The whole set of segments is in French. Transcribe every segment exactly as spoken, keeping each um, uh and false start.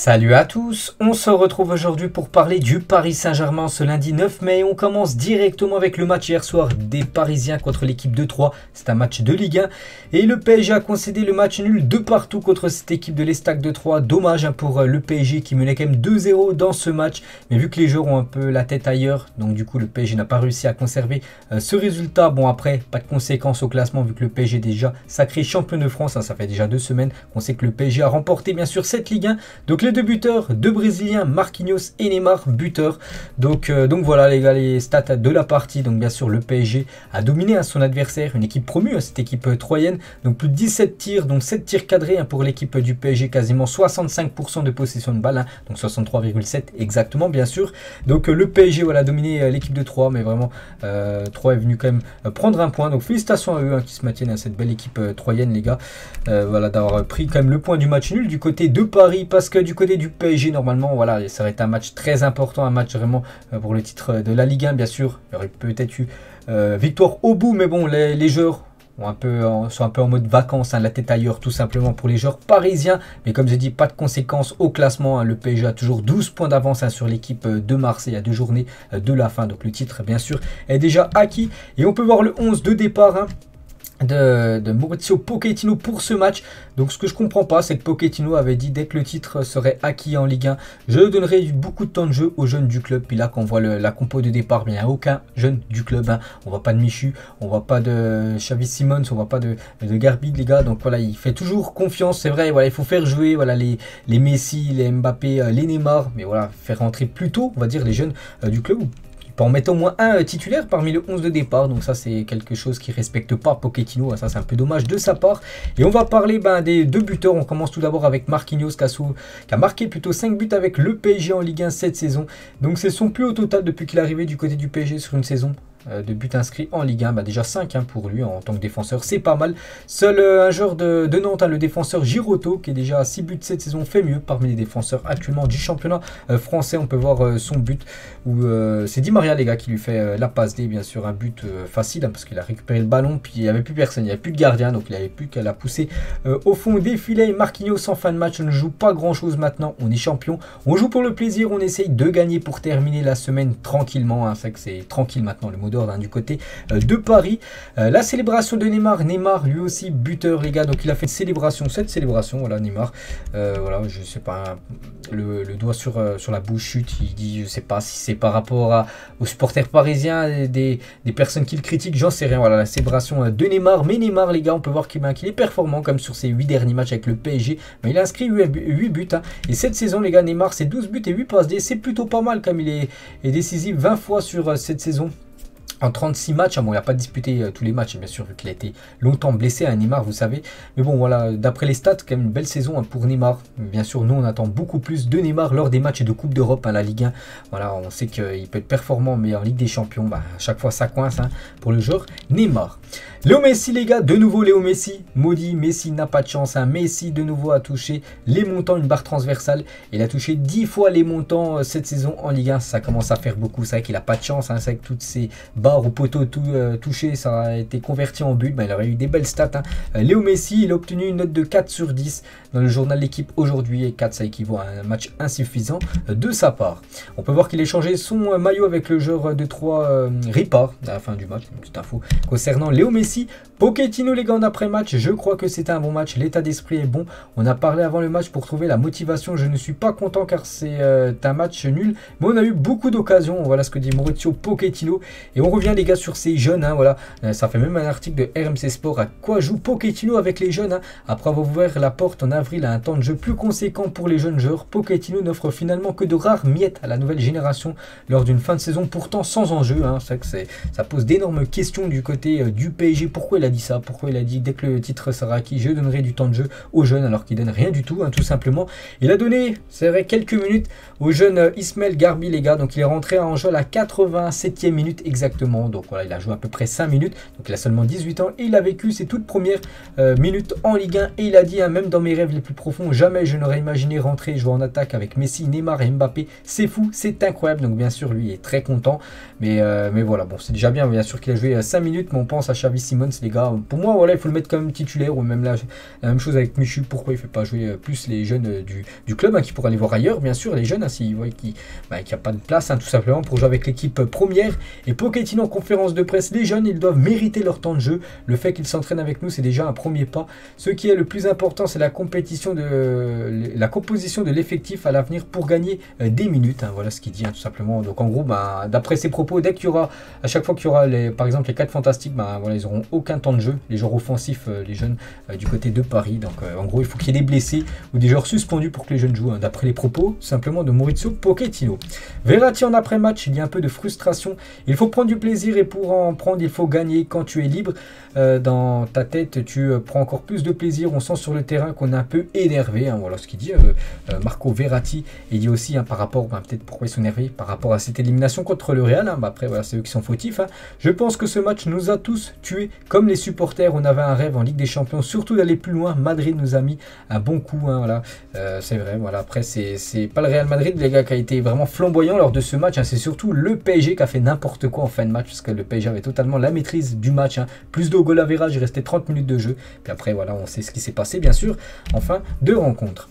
Salut à tous, on se retrouve aujourd'hui pour parler du Paris Saint-Germain ce lundi neuf mai. On commence directement avec le match hier soir des Parisiens contre l'équipe de Troyes, c'est un match de Ligue un. Et le P S G a concédé le match nul de partout contre cette équipe de l'Estac de Troyes. Dommage pour le P S G qui menait quand même deux zéro dans ce match. Mais vu que les joueurs ont un peu la tête ailleurs, donc du coup le P S G n'a pas réussi à conserver ce résultat. Bon après, pas de conséquences au classement vu que le P S G est déjà sacré champion de France. Ça fait déjà deux semaines qu'on sait que le P S G a remporté bien sûr cette Ligue un. Donc Donc les deux buteurs, deux Brésiliens, Marquinhos et Neymar, buteurs. Donc, euh, donc voilà les gars, les stats de la partie. Donc bien sûr le P S G a dominé hein, son adversaire, une équipe promue, hein, cette équipe euh, troyenne. Donc plus de dix-sept tirs, donc sept tirs cadrés hein, pour l'équipe du P S G, quasiment soixante-cinq pour cent de possession de balle, hein, donc soixante-trois virgule sept exactement bien sûr. Donc euh, le P S G voilà, a dominé euh, l'équipe de Troyes, mais vraiment euh, Troyes est venu quand même euh, prendre un point. Donc félicitations à eux hein, qui se maintiennent à hein, cette belle équipe euh, troyenne les gars, euh, voilà, d'avoir pris quand même le point du match nul du côté de Paris, parce que du côté du P S G normalement voilà, ça aurait été un match très important, un match vraiment pour le titre de la Ligue un bien sûr. Il y aurait peut-être eu euh, victoire au bout, mais bon les, les joueurs un peu en, sont un peu en mode vacances, hein, la tête ailleurs tout simplement pour les joueurs parisiens. Mais comme j'ai dit, pas de conséquences au classement, hein, le P S G a toujours douze points d'avance hein, sur l'équipe de Marseille à deux journées de la fin, donc le titre bien sûr est déjà acquis. Et on peut voir le onze de départ hein, De, de Mauricio Pochettino pour ce match. Donc ce que je comprends pas, c'est que Pochettino avait dit dès que le titre serait acquis en Ligue un, je donnerai beaucoup de temps de jeu aux jeunes du club. Puis là quand on voit le, la compo de départ, il n'y a aucun jeune du club hein. On voit pas de Michu, on voit pas de Xavi Simons, on voit pas de, de Gharbi les gars. Donc voilà, il fait toujours confiance, c'est vrai, voilà, il faut faire jouer voilà, les, les Messi, les Mbappé, les Neymar. Mais voilà, faire rentrer plus tôt on va dire les jeunes euh, du club, en mettant au moins un titulaire parmi le onze de départ. Donc ça c'est quelque chose qui respecte pas Pochettino, ça c'est un peu dommage de sa part. Et on va parler ben, des deux buteurs. On commence tout d'abord avec Marquinhos Casso, qui a marqué plutôt cinq buts avec le P S G en Ligue un cette saison. Donc c'est son plus haut total depuis qu'il est arrivé du côté du P S G sur une saison de buts inscrits en Ligue un, bah déjà cinq hein, pour lui en tant que défenseur, c'est pas mal. Seul euh, un joueur de, de Nantes, hein, le défenseur Giroto, qui est déjà à six buts cette saison, fait mieux parmi les défenseurs actuellement du championnat euh, français. On peut voir euh, son but où euh, c'est Di Maria les gars qui lui fait euh, la passe D, bien sûr un but euh, facile hein, parce qu'il a récupéré le ballon, puis il n'y avait plus personne, il n'y avait plus de gardien, donc il n'y avait plus qu'à la pousser euh, au fond des filets. Marquinhos en fin de match, on ne joue pas grand chose maintenant, on est champion, on joue pour le plaisir, on essaye de gagner pour terminer la semaine tranquillement hein. C'est vrai que c'est tranquille maintenant le mot d'ordre hein, du côté euh, de Paris. Euh, la célébration de Neymar, Neymar lui aussi buteur les gars, donc il a fait une célébration, cette célébration, voilà Neymar, euh, voilà je sais pas, le, le doigt sur, euh, sur la bouche chute, il dit, je sais pas si c'est par rapport à, aux supporters parisiens, des, des personnes qui le critiquent, j'en sais rien, voilà la célébration euh, de Neymar. Mais Neymar les gars, on peut voir qu'il ben, qu'il est performant comme sur ses huit derniers matchs avec le P S G, mais il a inscrit huit buts, hein. Et cette saison les gars, Neymar c'est douze buts et huit passes D, c'est plutôt pas mal comme il est, est décisif vingt fois sur euh, cette saison. En trente-six matchs, hein, bon, il n'a pas disputé euh, tous les matchs, bien sûr, vu qu'il a été longtemps blessé à hein, Neymar, vous savez. Mais bon, voilà, d'après les stats, quand même une belle saison hein, pour Neymar. Bien sûr, nous, on attend beaucoup plus de Neymar lors des matchs de Coupe d'Europe à hein, la Ligue un. Voilà, on sait qu'il peut être performant, mais en Ligue des Champions, bah, à chaque fois, ça coince hein, pour le joueur Neymar. Léo Messi, les gars, de nouveau Léo Messi. Maudit, Messi n'a pas de chance. Hein. Messi, de nouveau, a touché les montants, une barre transversale. Il a touché dix fois les montants euh, cette saison en Ligue un. Ça commence à faire beaucoup. C'est vrai qu'il n'a pas de chance. Hein. C'est vrai que toutes ces barres au poteau tout, euh, touché, ça a été converti en but, ben, il aurait eu des belles stats hein. euh, Léo Messi, il a obtenu une note de quatre sur dix dans le journal L'équipe aujourd'hui, et quatre ça équivaut à un match insuffisant euh, de sa part. On peut voir qu'il a changé son euh, maillot avec le joueur de Troyes euh, Ripa à la fin du match, une petite info concernant Léo Messi. Pochettino les gars, d'après match, je crois que c'était un bon match, l'état d'esprit est bon, on a parlé avant le match pour trouver la motivation, je ne suis pas content car c'est euh, un match nul, mais on a eu beaucoup d'occasions, voilà ce que dit Mauricio Pochettino. Et on revient les gars sur ces jeunes, hein, voilà. Ça fait même un article de R M C Sport, à quoi joue Pochettino avec les jeunes hein. Après avoir ouvert la porte en avril à un temps de jeu plus conséquent pour les jeunes joueurs, Pochettino n'offre finalement que de rares miettes à la nouvelle génération lors d'une fin de saison pourtant sans enjeu hein. C'est vrai que ça pose d'énormes questions du côté euh, du P S G. Pourquoi il a dit ça? Pourquoi il a dit dès que le titre sera acquis, je donnerai du temps de jeu aux jeunes, alors qu'il donne rien du tout hein, tout simplement. Il a donné, c'est vrai, quelques minutes au jeune euh, Ismaël Gharbi les gars, donc il est rentré en jeu à la quatre-vingt-septième minute exactement. simplement. Donc voilà, il a joué à peu près cinq minutes, donc il a seulement dix-huit ans et il a vécu ses toutes premières euh, minutes en Ligue un et il a dit hein, même dans mes rêves les plus profonds, jamais je n'aurais imaginé rentrer et jouer en attaque avec Messi, Neymar et Mbappé, c'est fou, c'est incroyable. Donc bien sûr lui est très content, mais, euh, mais voilà, bon c'est déjà bien, bien sûr qu'il a joué cinq minutes, mais on pense à Xavi Simons les gars, pour moi voilà il faut le mettre quand même titulaire, ou même là la même chose avec Michu, pourquoi il ne fait pas jouer plus les jeunes du, du club hein, qui pourraient aller voir ailleurs, bien sûr les jeunes hein, s'ils voient qu'il bah, qu'il n'y a pas de place hein, tout simplement pour jouer avec l'équipe première. Et Pochettino en conférence de presse, les jeunes ils doivent mériter leur temps de jeu, le fait qu'ils s'entraînent avec nous c'est déjà un premier pas, ce qui est le plus important c'est la compétition de la composition de l'effectif à l'avenir pour gagner des minutes hein, voilà ce qu'il dit hein, tout simplement. Donc en gros bah, d'après ses propos, dès qu'il y aura à chaque fois qu'il y aura les, par exemple les quatre fantastiques, bah, voilà, ils n'auront aucun temps de jeu, les joueurs offensifs euh, les jeunes euh, du côté de Paris. Donc euh, en gros il faut qu'il y ait des blessés ou des joueurs suspendus pour que les jeunes jouent hein, d'après les propos tout simplement de Mauricio Pochettino. Verratti en après-match, il y a un peu de frustration, il faut prendre du plaisir et pour en prendre il faut gagner. Quand tu es libre euh, dans ta tête tu euh, prends encore plus de plaisir, on sent sur le terrain qu'on est un peu énervé hein, voilà ce qu'il dit euh, euh, Marco Verratti. Il dit aussi hein, par rapport bah, peut-être pourquoi ils sont énervés par rapport à cette élimination contre le Real hein, bah, après voilà c'est eux qui sont fautifs hein. Je pense que ce match nous a tous tués comme les supporters, on avait un rêve en Ligue des Champions, surtout d'aller plus loin, Madrid nous a mis un bon coup hein, voilà euh, c'est vrai voilà. Après c'est pas le Real Madrid les gars qui a été vraiment flamboyant lors de ce match hein, c'est surtout le P S G qui a fait n'importe quoi en fin de match, parce que le P S G avait totalement la maîtrise du match hein. Plus de goal average, il restait trente minutes de jeu, puis après voilà on sait ce qui s'est passé bien sûr en fin de rencontre.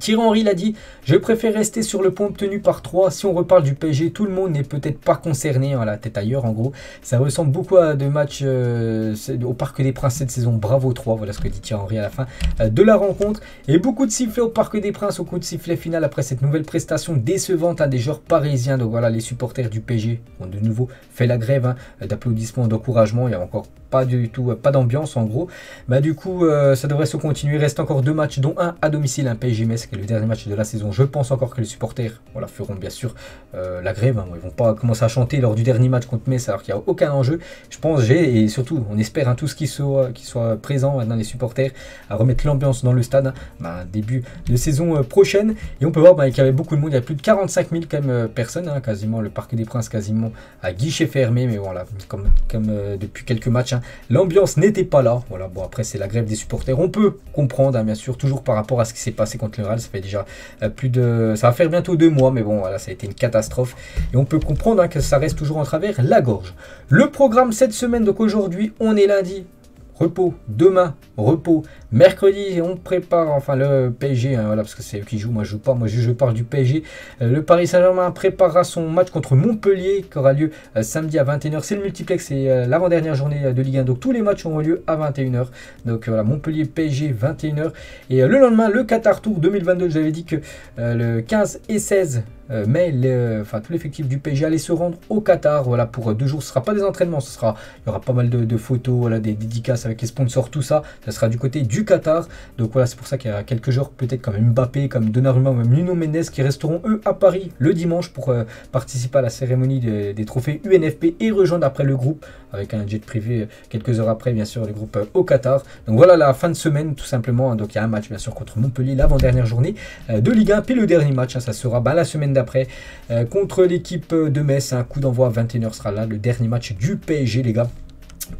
Thierry Henry l'a dit, je préfère rester sur le point obtenu par trois. Si on reparle du P S G, tout le monde n'est peut-être pas concerné, hein, la tête ailleurs en gros. Ça ressemble beaucoup à des matchs euh, au Parc des Princes cette saison, bravo trois, voilà ce que dit Thierry Henry à la fin euh, de la rencontre. Et beaucoup de sifflets au Parc des Princes au coup de sifflet final après cette nouvelle prestation décevante hein, des joueurs parisiens. Donc voilà, les supporters du P S G ont de nouveau fait la grève hein, d'applaudissements, d'encouragement, il n'y a encore pas du tout, pas d'ambiance en gros. Bah du coup, euh, ça devrait se continuer, il reste encore deux matchs dont un à domicile, un P S G Metz. Que le dernier match de la saison, je pense encore que les supporters voilà, feront bien sûr euh, la grève hein. Ils vont pas commencer à chanter lors du dernier match contre Metz alors qu'il n'y a aucun enjeu. Je pense j'ai et surtout on espère hein, tous qu'ils soient, qu'ils soient présents hein, dans les supporters à remettre l'ambiance dans le stade hein, bah, début de saison euh, prochaine. Et on peut voir bah, qu'il y avait beaucoup de monde, il y a plus de quarante-cinq mille quand même, euh, personnes hein, quasiment le Parc des Princes quasiment à guichet fermé, mais voilà comme, comme euh, depuis quelques matchs hein, l'ambiance n'était pas là voilà. Bon après c'est la grève des supporters, on peut comprendre hein, bien sûr toujours par rapport à ce qui s'est passé contre le Real. Ça fait déjà plus de, ça va faire bientôt deux mois, mais bon, voilà, ça a été une catastrophe et on peut comprendre hein, que ça reste toujours en travers la gorge. Le programme cette semaine, donc aujourd'hui, on est lundi. Repos, demain, repos, mercredi, on prépare, enfin le P S G, hein, voilà, parce que c'est eux qui jouent, moi je joue pas, moi je, je parle du P S G. Euh, le Paris Saint-Germain préparera son match contre Montpellier, qui aura lieu euh, samedi à vingt et une heures, c'est le multiplex, c'est euh, l'avant-dernière journée de Ligue un, donc tous les matchs auront lieu à vingt et une heures, donc euh, voilà, Montpellier, P S G, vingt et une heures, et euh, le lendemain, le Qatar Tour deux mille vingt-deux, j'avais dit que euh, le quinze et seize, Euh, mais le, enfin, tout l'effectif du P S G allait se rendre au Qatar voilà, pour euh, deux jours. Ce ne sera pas des entraînements, ce sera, il y aura pas mal de, de photos, voilà, des dédicaces avec les sponsors, tout ça. Ça sera du côté du Qatar. Donc voilà, c'est pour ça qu'il y a quelques joueurs, peut-être comme Mbappé, comme Donnarumma ou même Nuno Mendes, qui resteront eux à Paris le dimanche pour euh, participer à la cérémonie de, des trophées U N F P et rejoindre après le groupe avec un jet privé quelques heures après, bien sûr, le groupe euh, au Qatar. Donc voilà la fin de semaine, tout simplement. Hein. Donc il y a un match, bien sûr, contre Montpellier, l'avant-dernière journée euh, de Ligue un. Puis le dernier match, hein, ça sera bah, la semaine d'après euh, contre l'équipe de Metz, un coup d'envoi à vingt et une heures sera là le dernier match du P S G les gars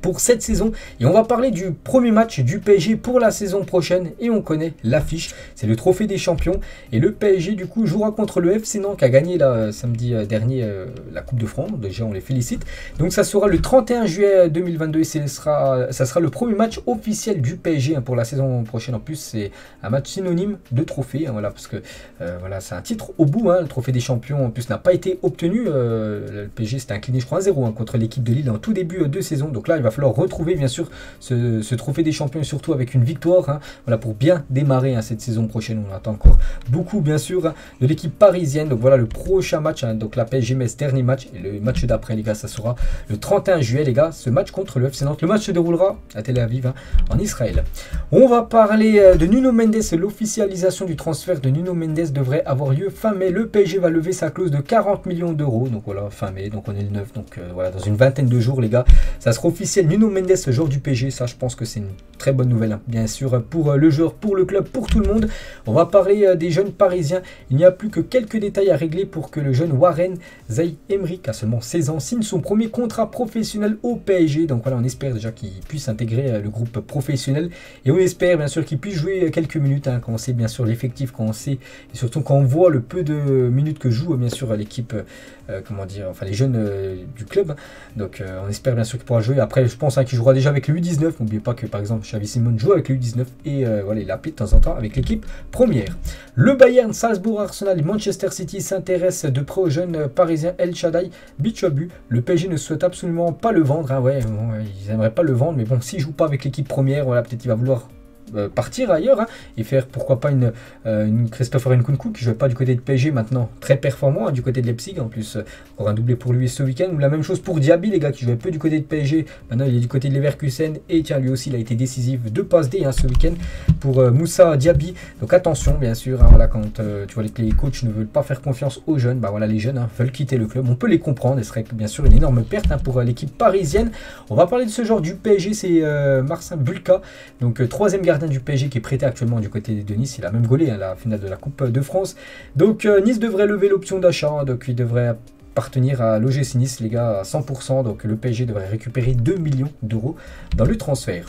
pour cette saison. Et on va parler du premier match du P S G pour la saison prochaine et on connaît l'affiche, c'est le trophée des champions et le P S G du coup jouera contre le F C Nantes qui a gagné là, samedi dernier euh, la Coupe de France, déjà on les félicite. Donc ça sera le trente et un juillet deux mille vingt-deux et ce sera, ça sera le premier match officiel du P S G hein, pour la saison prochaine. En plus c'est un match synonyme de trophée hein, voilà, parce que euh, voilà, c'est un titre au bout hein, le trophée des champions en plus n'a pas été obtenu euh, le P S G s'était incliné je crois un zéro hein, contre l'équipe de Lille en tout début euh, de saison. Donc là il va falloir retrouver bien sûr ce, ce trophée des champions et surtout avec une victoire hein, voilà, pour bien démarrer hein, cette saison prochaine. On attend encore beaucoup bien sûr hein, de l'équipe parisienne. Donc voilà le prochain match hein, donc la P S G Metz dernier match et le match d'après les gars ça sera le trente et un juillet les gars, ce match contre le F C Nantes. Le match se déroulera à Tel Aviv hein, en Israël. On va parler euh, de Nuno Mendes. L'officialisation du transfert de Nuno Mendes devrait avoir lieu fin mai. Le P S G va lever sa clause de quarante millions d'euros donc voilà fin mai, donc on est le neuf donc euh, voilà dans une vingtaine de jours les gars ça sera officiel officiel Nuno Mendes, joueur du P S G. Ça, je pense que c'est une très bonne nouvelle, hein. Bien sûr, pour le joueur, pour le club, pour tout le monde. On va parler des jeunes parisiens. Il n'y a plus que quelques détails à régler pour que le jeune Warren Zaïre-Emery, qui a seulement seize ans, signe son premier contrat professionnel au P S G. Donc voilà, on espère déjà qu'il puisse intégrer le groupe professionnel. Et on espère bien sûr qu'il puisse jouer quelques minutes, hein, quand on sait bien sûr l'effectif, quand on sait, et surtout quand on voit le peu de minutes que joue bien sûr l'équipe, euh, comment dire, enfin les jeunes euh, du club. Donc euh, on espère bien sûr qu'il pourra jouer. Après, je pense, hein, qu'il jouera déjà avec le U dix-neuf. N'oubliez pas que par exemple Xavi Simons joue avec le U dix-neuf et euh, voilà, il appuie de temps en temps avec l'équipe première. Le Bayern, Salzbourg, Arsenal et Manchester City s'intéressent de près aux jeunes parisiens El Shaddai Bichobu. Le P S G ne souhaite absolument pas le vendre, hein. Ouais, bon, ils n'aimeraient pas le vendre, mais bon, s'il joue pas avec l'équipe première, voilà, peut-être il va vouloir Euh, partir ailleurs, hein, et faire pourquoi pas une, euh, une Christopher Nkunku qui ne joue pas du côté de P S G maintenant, très performant, hein, du côté de Leipzig en plus, euh, encore un doublé pour lui ce week-end, ou la même chose pour Diaby, les gars, qui jouait peu du côté de P S G, maintenant il est du côté de Leverkusen, et tiens, lui aussi il a été décisif, deux passes D, hein, ce week-end pour euh, Moussa Diaby. Donc attention bien sûr, hein, voilà, quand euh, tu vois que les coachs ne veulent pas faire confiance aux jeunes, bah voilà, les jeunes, hein, veulent quitter le club, on peut les comprendre, et ce serait bien sûr une énorme perte, hein, pour euh, l'équipe parisienne. On va parler de ce joueur du P S G, c'est euh, Marcin Bulka, donc euh, troisième gardien du P S G qui est prêté actuellement du côté de Nice. Il a même gaulé, hein, la finale de la Coupe de France. Donc euh, Nice devrait lever l'option d'achat, hein, donc il devrait appartenir à l'O G C Nice, les gars, à cent pour cent. Donc le P S G devrait récupérer deux millions d'euros dans le transfert.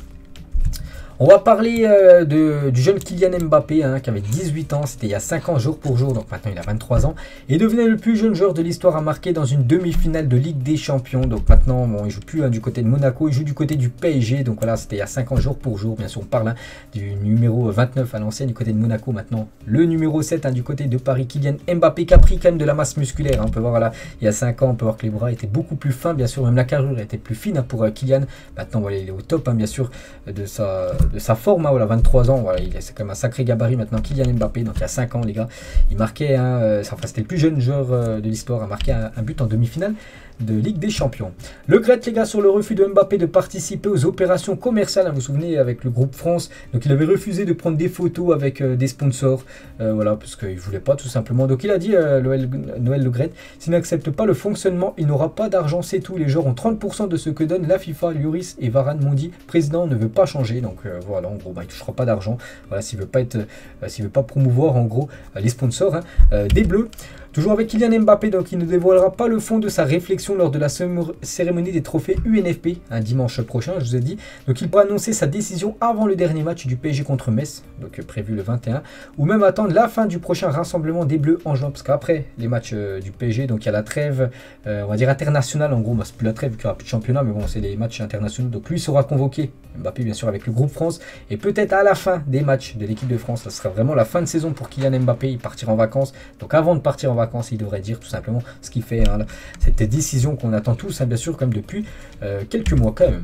On va parler euh, de, du jeune Kylian Mbappé, hein, qui avait dix-huit ans, c'était il y a cinq ans jour pour jour, donc maintenant il a vingt-trois ans, et devenait le plus jeune joueur de l'histoire à marquer dans une demi-finale de Ligue des Champions. Donc maintenant, bon, il ne joue plus, hein, du côté de Monaco, il joue du côté du P S G, donc voilà, c'était il y a cinq ans jour pour jour. Bien sûr, on parle, hein, du numéro vingt-neuf à l'ancienne du côté de Monaco, maintenant le numéro sept, hein, du côté de Paris, Kylian Mbappé, qui a pris quand même de la masse musculaire, hein. On peut voir, voilà, il y a cinq ans, on peut voir que les bras étaient beaucoup plus fins, bien sûr, même la carrure était plus fine, hein, pour euh, Kylian. Maintenant, voilà, il est au top, hein, bien sûr, de sa... de sa forme, hein, voilà, vingt-trois ans, voilà, c'est quand même un sacré gabarit maintenant, Kylian Mbappé. Donc il y a cinq ans, les gars, il marquait, hein, euh, enfin c'était le plus jeune joueur euh, de l'histoire à marquer un, un but en demi-finale de Ligue des Champions. Le Graët, les gars, sur le refus de Mbappé de participer aux opérations commerciales, hein, vous vous souvenez, avec le groupe France. Donc il avait refusé de prendre des photos avec euh, des sponsors, euh, voilà, parce qu'il ne voulait pas, tout simplement. Donc il a dit, euh, Noël, Noël Le Graët, s'il n'accepte pas le fonctionnement, il n'aura pas d'argent, c'est tout. Les joueurs ont trente pour cent de ce que donne la FIFA. Lloris et Varane m'ont dit, président ne veut pas changer. Donc euh, voilà, en gros, bah, il ne touchera pas d'argent, voilà, s'il ne veut, euh, veut pas promouvoir, en gros, euh, les sponsors, hein, euh, des Bleus. Toujours avec Kylian Mbappé, donc il ne dévoilera pas le fond de sa réflexion lors de la cérémonie des trophées U N F P, un dimanche prochain, je vous ai dit. Donc il pourra annoncer sa décision avant le dernier match du P S G contre Metz, donc prévu le vingt et un, ou même attendre la fin du prochain rassemblement des Bleus en juin, parce qu'après les matchs euh, du P S G, donc il y a la trêve, euh, on va dire internationale, en gros, bah, c'est plus la trêve, il n'y aura plus de championnat, mais bon, c'est les matchs internationaux. Donc lui sera convoqué, Mbappé bien sûr, avec le groupe France, et peut-être à la fin des matchs de l'équipe de France. Ça sera vraiment la fin de saison pour Kylian Mbappé, il partira en vacances. Donc avant de partir en vacances, il devrait dire tout simplement ce qu'il fait, hein, cette décision qu'on attend tous, hein, bien sûr, comme depuis euh, quelques mois quand même.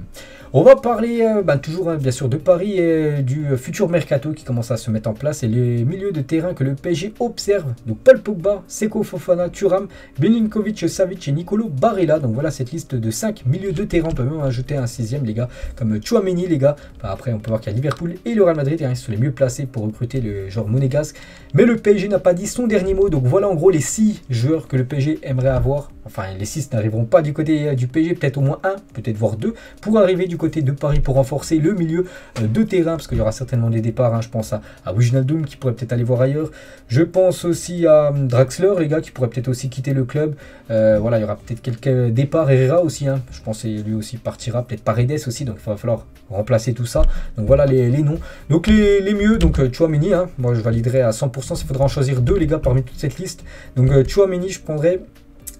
On va parler euh, ben, toujours, hein, bien sûr, de Paris et du euh, futur mercato qui commence à se mettre en place et les milieux de terrain que le P S G observe. Donc Paul Pogba, Seko Fofana, Thuram, Milinkovic Savic et Nicolo Barella. Donc voilà cette liste de cinq milieux de terrain. On peut même ajouter un sixième, les gars, comme Tchouaméni, les gars. Enfin, après, on peut voir qu'il y a Liverpool et le Real Madrid, hein, ils sont les mieux placés pour recruter le joueur monégasque. Mais le P S G n'a pas dit son dernier mot. Donc voilà en gros les six joueurs que le P S G aimerait avoir. Enfin, les six n'arriveront pas du côté du P S G, peut-être au moins un, peut-être voire deux, pour arriver du côté de Paris, pour renforcer le milieu de terrain, parce qu'il y aura certainement des départs, hein. Je pense à, à Wijnaldum qui pourrait peut-être aller voir ailleurs. Je pense aussi à Draxler, les gars, qui pourrait peut-être aussi quitter le club. Euh, voilà, il y aura peut-être quelques départs. Herrera aussi, hein. Je pense que lui aussi partira, peut-être Paredes aussi, donc il va falloir remplacer tout ça. Donc voilà les, les noms. Donc les, les mieux, donc Tchouaméni, hein. Moi je validerai à cent pour cent, il faudra en choisir deux, les gars, parmi toute cette liste. Donc Tchouaméni, je prendrai...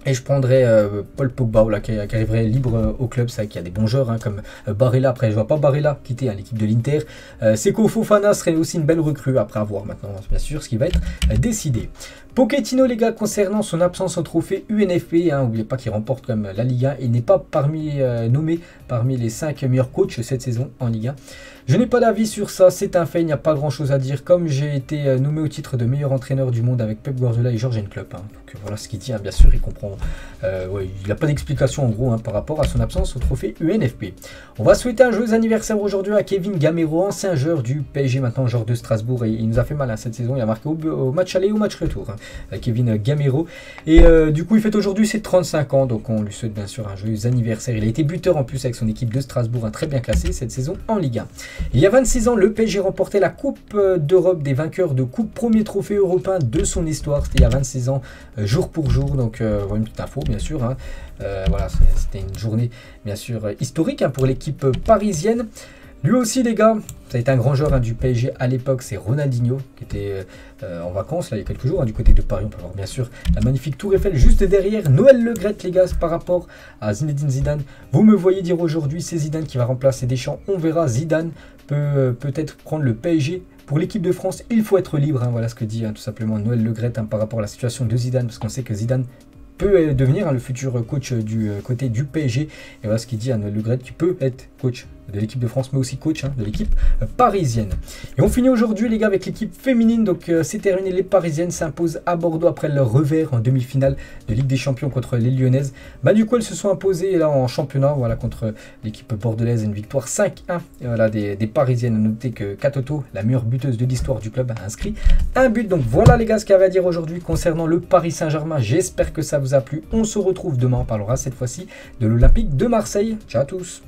Et je prendrais euh, Paul Pogba, là, qui, qui arriverait libre euh, au club. C'est vrai qu'il y a des bons joueurs, hein, comme euh, Barella. Après, je vois pas Barella quitter, hein, l'équipe de l'Inter. Euh, Seko Fofana serait aussi une belle recrue, après avoir maintenant, bien sûr, ce qui va être euh, décidé. Pochettino, les gars, concernant son absence au trophée U N F P, hein, n'oubliez pas qu'il remporte comme la Ligue un. Il n'est pas parmi, euh, nommé parmi les cinq meilleurs coachs cette saison en Ligue un. Je n'ai pas d'avis sur ça, c'est un fait, il n'y a pas grand chose à dire. Comme j'ai été euh, nommé au titre de meilleur entraîneur du monde avec Pep Guardiola et Jürgen Klopp, hein. Donc voilà ce qu'il dit, hein, bien sûr, il comprend. Euh, ouais, il n'a pas d'explication en gros, hein, par rapport à son absence au trophée U N F P. On va souhaiter un joyeux anniversaire aujourd'hui à Kevin Gameiro, ancien joueur du P S G, maintenant joueur de Strasbourg, et il nous a fait mal, hein, cette saison. Il a marqué au, au match aller et au match retour, hein. Kevin Gameiro. Et euh, du coup, il fête aujourd'hui ses trente-cinq ans, donc on lui souhaite bien sûr un joyeux anniversaire. Il a été buteur en plus avec son équipe de Strasbourg, un très bien classé cette saison en Ligue un. Il y a vingt-six ans, le P S G remportait la Coupe d'Europe des vainqueurs de Coupe, premier trophée européen de son histoire. C'était il y a vingt-six ans, euh, jour pour jour, donc euh, une petite info bien sûr. Hein. Euh, voilà, c'était une journée bien sûr historique hein, pour l'équipe parisienne. Lui aussi les gars, ça a été un grand joueur hein, du P S G à l'époque, c'est Ronaldinho qui était euh, en vacances là, il y a quelques jours hein, du côté de Paris. On peut voir bien sûr la magnifique Tour Eiffel juste derrière. Noël Le Graët les gars, par rapport à Zinedine Zidane, vous me voyez dire aujourd'hui c'est Zidane qui va remplacer Deschamps, on verra. Zidane peut euh, peut-être prendre le P S G. Pour l'équipe de France, il faut être libre, hein, voilà ce que dit hein, tout simplement Noël Le Graët hein, par rapport à la situation de Zidane, parce qu'on sait que Zidane peut devenir hein, le futur coach du euh, côté du P S G. Et voilà ce qu'il dit à Noël Le Graët, qui peut être coach de l'équipe de France, mais aussi coach hein, de l'équipe euh, parisienne. Et on finit aujourd'hui les gars avec l'équipe féminine, donc euh, c'est terminé, les parisiennes s'imposent à Bordeaux après leur revers en demi-finale de Ligue des Champions contre les Lyonnaises. Bah du coup elles se sont imposées là en championnat, voilà, contre l'équipe bordelaise, une victoire cinq un voilà, des, des parisiennes. À noter que Katoto, la meilleure buteuse de l'histoire du club, a inscrit un but. Donc voilà les gars ce qu'il y avait à dire aujourd'hui concernant le Paris Saint-Germain, j'espère que ça vous a plu, on se retrouve demain, on parlera cette fois-ci de l'Olympique de Marseille. Ciao à tous.